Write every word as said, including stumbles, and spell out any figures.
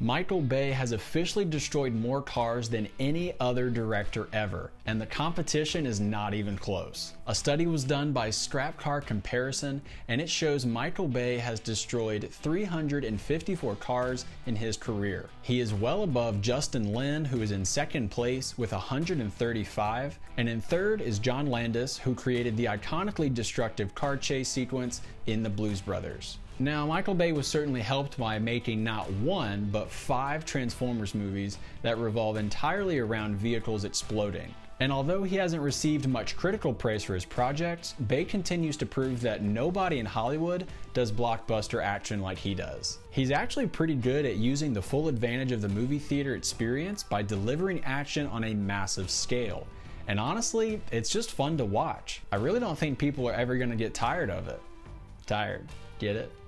Michael Bay has officially destroyed more cars than any other director ever, and the competition is not even close. A study was done by Scrap Car Comparison, and it shows Michael Bay has destroyed three hundred fifty-four cars in his career. He is well above Justin Lin, who is in second place with one hundred thirty-five, and in third is John Landis, who created the iconically destructive car chase sequence in The Blues Brothers. Now, Michael Bay was certainly helped by making not one, but five Transformers movies that revolve entirely around vehicles exploding. And although he hasn't received much critical praise for his projects, Bay continues to prove that nobody in Hollywood does blockbuster action like he does. He's actually pretty good at using the full advantage of the movie theater experience by delivering action on a massive scale. And honestly, it's just fun to watch. I really don't think people are ever going to get tired of it. Tired. Get it?